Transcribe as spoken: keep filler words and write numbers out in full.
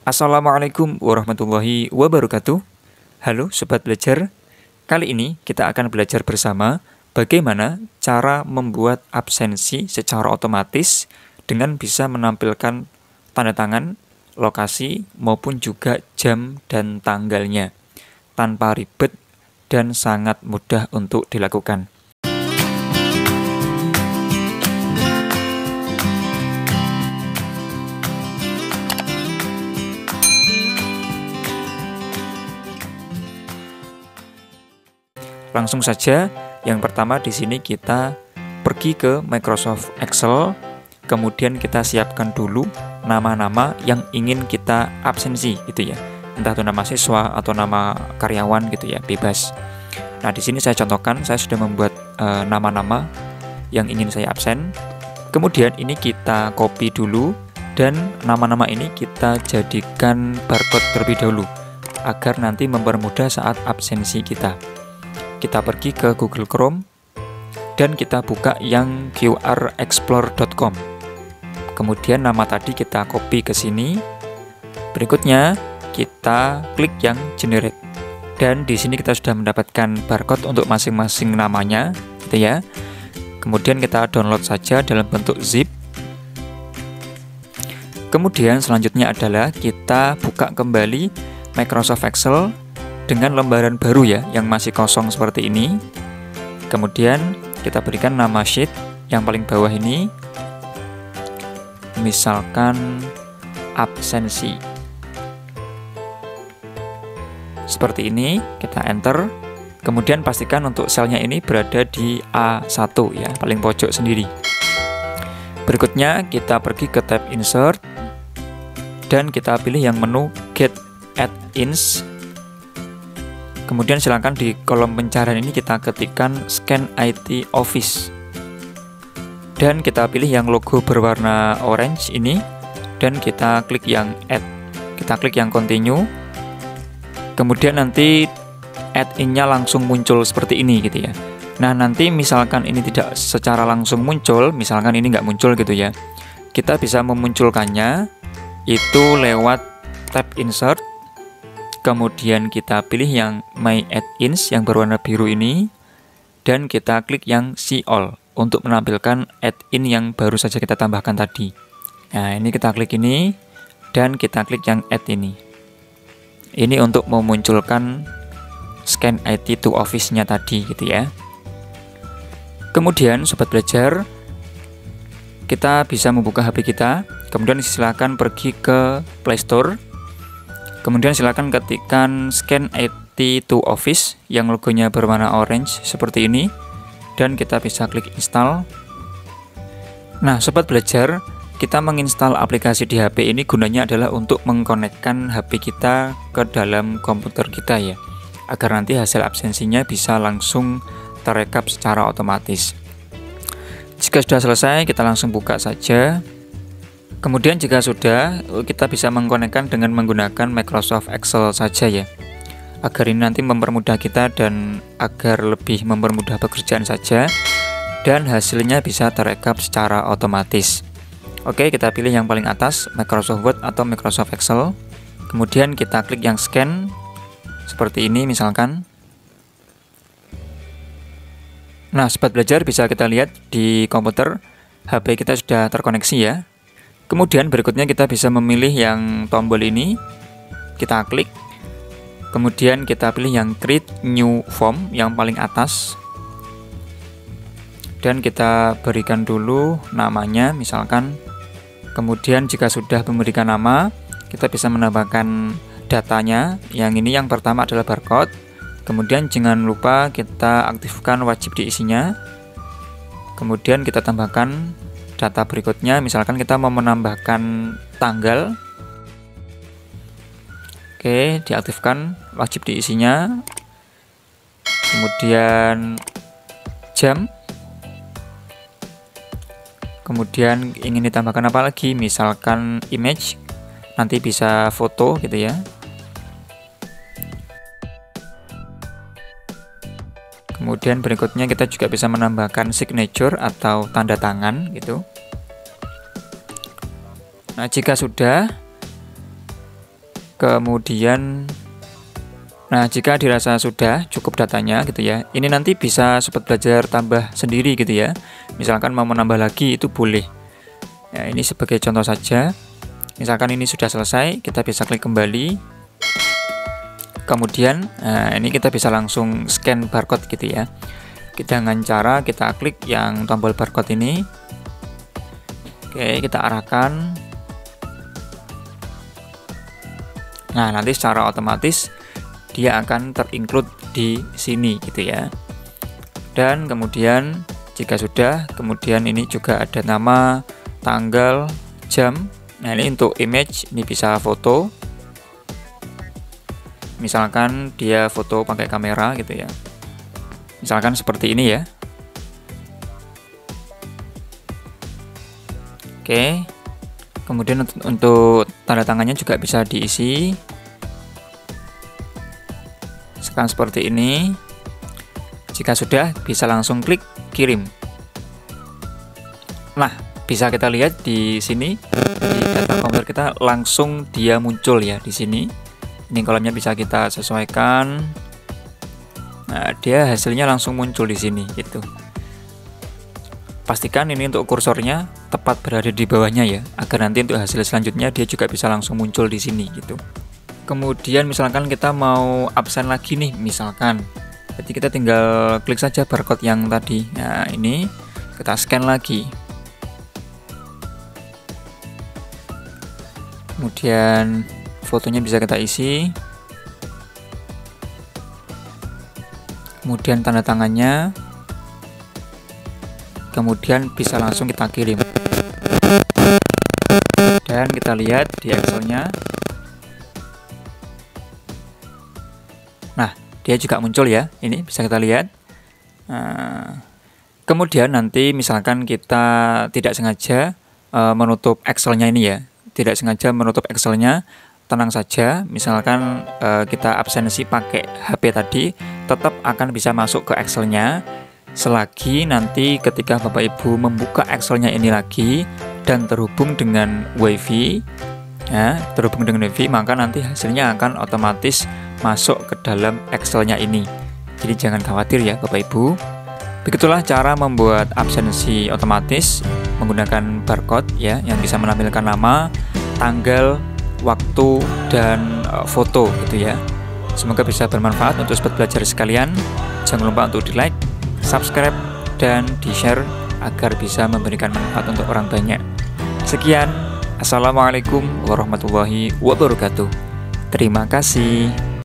Assalamualaikum warahmatullahi wabarakatuh. Halo sobat belajar, kali ini kita akan belajar bersama bagaimana cara membuat absensi secara otomatis dengan bisa menampilkan tanda tangan, lokasi, maupun juga jam dan tanggalnya tanpa ribet dan sangat mudah untuk dilakukan. Langsung saja, yang pertama di sini kita pergi ke Microsoft Excel, kemudian kita siapkan dulu nama-nama yang ingin kita absensi gitu ya. Entah itu nama siswa atau nama karyawan gitu ya, bebas. Nah, di sini saya contohkan, saya sudah membuat nama-nama e, yang ingin saya absen. Kemudian ini kita copy dulu dan nama-nama ini kita jadikan barcode terlebih dahulu agar nanti mempermudah saat absensi kita. Kita pergi ke Google Chrome dan kita buka yang q r explore dot com. Kemudian nama tadi kita copy ke sini. Berikutnya kita klik yang generate. Dan di sini kita sudah mendapatkan barcode untuk masing-masing namanya, gitu ya. Kemudian kita download saja dalam bentuk zip. Kemudian selanjutnya adalah kita buka kembali Microsoft Excel dengan lembaran baru ya, yang masih kosong seperti ini. Kemudian kita berikan nama sheet yang paling bawah ini, misalkan absensi seperti ini, kita enter. Kemudian pastikan untuk selnya ini berada di A satu ya, paling pojok sendiri. Berikutnya kita pergi ke tab insert dan kita pilih yang menu get add-ins. Kemudian silakan di kolom pencarian ini kita ketikkan Scan I T Office. Dan kita pilih yang logo berwarna orange ini dan kita klik yang add. Kita klik yang continue. Kemudian nanti add-in-nya langsung muncul seperti ini gitu ya. Nah, nanti misalkan ini tidak secara langsung muncul, misalkan ini nggak muncul gitu ya. Kita bisa memunculkannya itu lewat tab insert. Kemudian kita pilih yang My Add-ins yang berwarna biru ini dan kita klik yang See All untuk menampilkan add-in yang baru saja kita tambahkan tadi. Nah, ini kita klik ini dan kita klik yang Add ini. Ini untuk memunculkan Scan I T to Office-nya tadi gitu ya. Kemudian sobat belajar, kita bisa membuka H P kita. Kemudian silakan pergi ke Play Store. Kemudian silakan ketikkan Scan I T to Office yang logonya berwarna orange seperti ini dan kita bisa klik install. Nah, sobat belajar, kita menginstal aplikasi di H P ini gunanya adalah untuk mengkonekkan H P kita ke dalam komputer kita ya, agar nanti hasil absensinya bisa langsung terekap secara otomatis. Jika sudah selesai, kita langsung buka saja. Kemudian jika sudah, kita bisa mengkonekkan dengan menggunakan Microsoft Excel saja ya, agar ini nanti mempermudah kita dan agar lebih mempermudah pekerjaan saja dan hasilnya bisa terekap secara otomatis. Oke, kita pilih yang paling atas, Microsoft Word atau Microsoft Excel. Kemudian kita klik yang scan seperti ini misalkan. Nah, sobat belajar, bisa kita lihat di komputer H P kita sudah terkoneksi ya. Kemudian berikutnya kita bisa memilih yang tombol ini, kita klik. Kemudian kita pilih yang create new form yang paling atas. Dan kita berikan dulu namanya misalkan. Kemudian jika sudah memberikan nama, kita bisa menambahkan datanya. Yang ini yang pertama adalah barcode. Kemudian jangan lupa kita aktifkan wajib diisinya. Kemudian kita tambahkan data berikutnya, misalkan kita mau menambahkan tanggal. Oke, diaktifkan wajib diisinya. Kemudian jam. Kemudian ingin ditambahkan apa lagi? Misalkan image. Nanti bisa foto gitu ya. Kemudian berikutnya kita juga bisa menambahkan signature atau tanda tangan gitu. Nah, jika sudah, kemudian nah jika dirasa sudah cukup datanya gitu ya, ini nanti bisa sobat belajar tambah sendiri gitu ya, misalkan mau menambah lagi itu boleh. Nah, ini sebagai contoh saja, misalkan ini sudah selesai, kita bisa klik kembali, kemudian nah, ini kita bisa langsung scan barcode gitu ya, dengan cara kita klik yang tombol barcode ini. Oke, kita arahkan, nah nanti secara otomatis dia akan terinclude di sini gitu ya. Dan kemudian jika sudah, kemudian ini juga ada nama, tanggal, jam. Nah ini untuk image, ini bisa foto, misalkan dia foto pakai kamera gitu ya, misalkan seperti ini ya. Oke, kemudian untuk tanda tangannya juga bisa diisi seperti ini. Jika sudah, bisa langsung klik kirim. Nah, bisa kita lihat di sini di data komputer kita langsung dia muncul ya di sini. Ini kolomnya bisa kita sesuaikan. Nah, dia hasilnya langsung muncul di sini gitu. Pastikan ini untuk kursornya tepat berada di bawahnya ya, agar nanti untuk hasil selanjutnya dia juga bisa langsung muncul di sini gitu. Kemudian misalkan kita mau absen lagi nih misalkan, jadi kita tinggal klik saja barcode yang tadi. Nah ini kita scan lagi, kemudian fotonya bisa kita isi, kemudian tanda tangannya, kemudian bisa langsung kita kirim. Dan kita lihat di Excelnya, nah dia juga muncul ya, ini bisa kita lihat. Nah, kemudian nanti misalkan kita tidak sengaja e, menutup Excelnya ini ya, tidak sengaja menutup Excelnya, tenang saja, misalkan e, kita absensi pakai H P tadi, tetap akan bisa masuk ke Excelnya, selagi nanti ketika Bapak Ibu membuka Excelnya ini lagi dan terhubung dengan WiFi. Ya, terhubung dengan WiFi, maka nanti hasilnya akan otomatis masuk ke dalam Excelnya ini. Jadi jangan khawatir ya Bapak Ibu. Begitulah cara membuat absensi otomatis menggunakan barcode ya, yang bisa menampilkan nama, tanggal, waktu, dan foto gitu ya. Semoga bisa bermanfaat untuk sobat belajar sekalian. Jangan lupa untuk di like, subscribe, dan di share agar bisa memberikan manfaat untuk orang banyak. Sekian. Assalamualaikum warahmatullahi wabarakatuh. Terima kasih.